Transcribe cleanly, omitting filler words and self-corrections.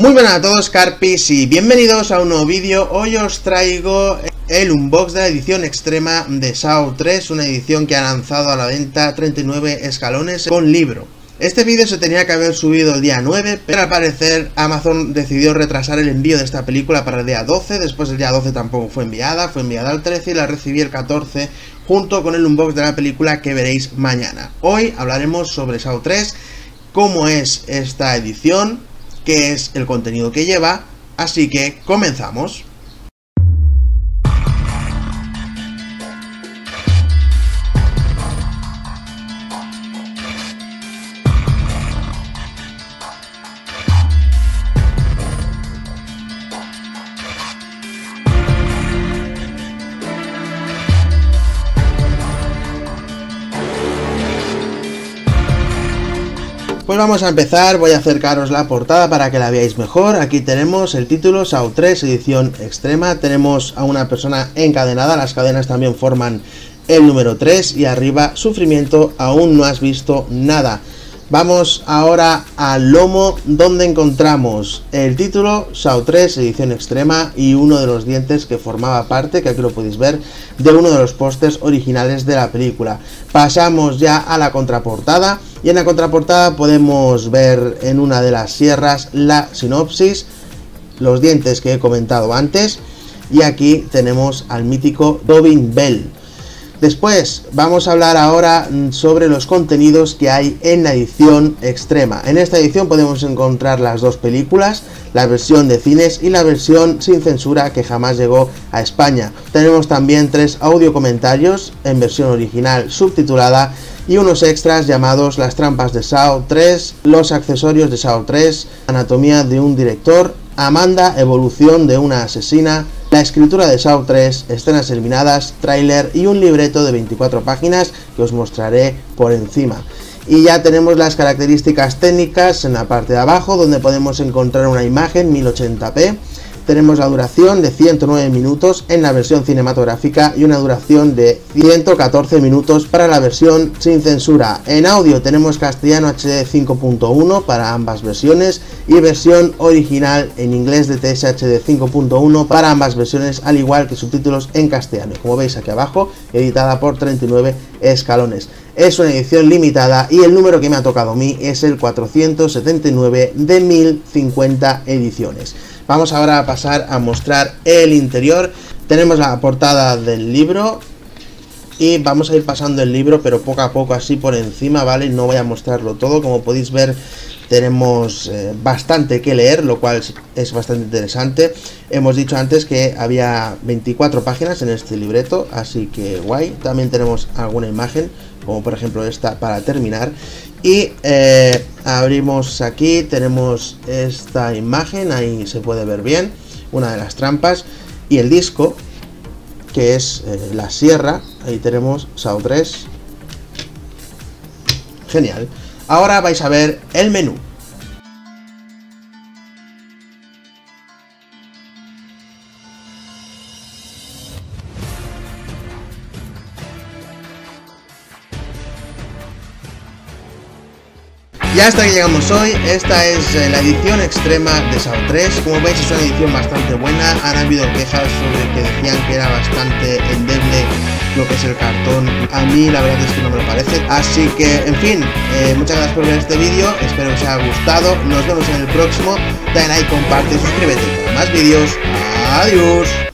Muy buenas a todos, Carpis, y bienvenidos a un nuevo vídeo. Hoy os traigo el unbox de la edición extrema de Saw III, una edición que ha lanzado a la venta 39 escalones con libro. Este vídeo se tenía que haber subido el día 9, pero al parecer Amazon decidió retrasar el envío de esta película para el día 12, después el día 12 tampoco fue enviada al 13 y la recibí el 14 junto con el unbox de la película que veréis mañana. Hoy hablaremos sobre Saw III, cómo es esta edición, qué es el contenido que lleva, así que comenzamos. Pues vamos a empezar, voy a acercaros la portada para que la veáis mejor. Aquí tenemos el título, Saw III, edición extrema. Tenemos a una persona encadenada, las cadenas también forman el número 3 y arriba, sufrimiento, aún no has visto nada. Vamos ahora al lomo, donde encontramos el título, Saw III, edición extrema, y uno de los dientes que formaba parte, que aquí lo podéis ver, de uno de los pósters originales de la película. Pasamos ya a la contraportada, y en la contraportada podemos ver en una de las sierras la sinopsis, los dientes que he comentado antes, y aquí tenemos al mítico Tobin Bell. Después vamos a hablar ahora sobre los contenidos que hay en la edición extrema. En esta edición podemos encontrar las dos películas, la versión de cines y la versión sin censura que jamás llegó a España. Tenemos también 3 audio comentarios en versión original subtitulada y unos extras llamados Las trampas de Saw III, Los accesorios de Saw III, Anatomía de un director, Amanda, evolución de una asesina, la escritura de Saw III, escenas eliminadas, tráiler y un libreto de 24 páginas que os mostraré por encima. Y ya tenemos las características técnicas en la parte de abajo, donde podemos encontrar una imagen 1080p. Tenemos la duración de 109 minutos en la versión cinematográfica y una duración de 114 minutos para la versión sin censura. En audio tenemos castellano HD 5.1 para ambas versiones y versión original en inglés de TSHD 5.1 para ambas versiones, al igual que subtítulos en castellano. Como veis aquí abajo, editada por 39 escalones. Es una edición limitada y el número que me ha tocado a mí es el 479 de 1050 ediciones. Vamos ahora a pasar a mostrar el interior. Tenemos la portada del libro y vamos a ir pasando el libro, pero poco a poco, así por encima, ¿vale? No voy a mostrarlo todo. Como podéis ver, tenemos bastante que leer, lo cual es bastante interesante. Hemos dicho antes que había 24 páginas en este libreto, así que guay. También tenemos alguna imagen, como por ejemplo esta para terminar. Y abrimos aquí, tenemos esta imagen, ahí se puede ver bien, una de las trampas, y el disco, que es la sierra, ahí tenemos Saw III. Genial. Ahora vais a ver el menú. Y hasta que llegamos hoy, esta es la edición extrema de Saw III. Como veis, es una edición bastante buena. Han habido quejas sobre que decían que era bastante endeble lo que es el cartón. A mí la verdad es que no me lo parece. Así que, en fin, muchas gracias por ver este vídeo. Espero que os haya gustado. Nos vemos en el próximo. Dale like, comparte, suscríbete para más vídeos. Adiós.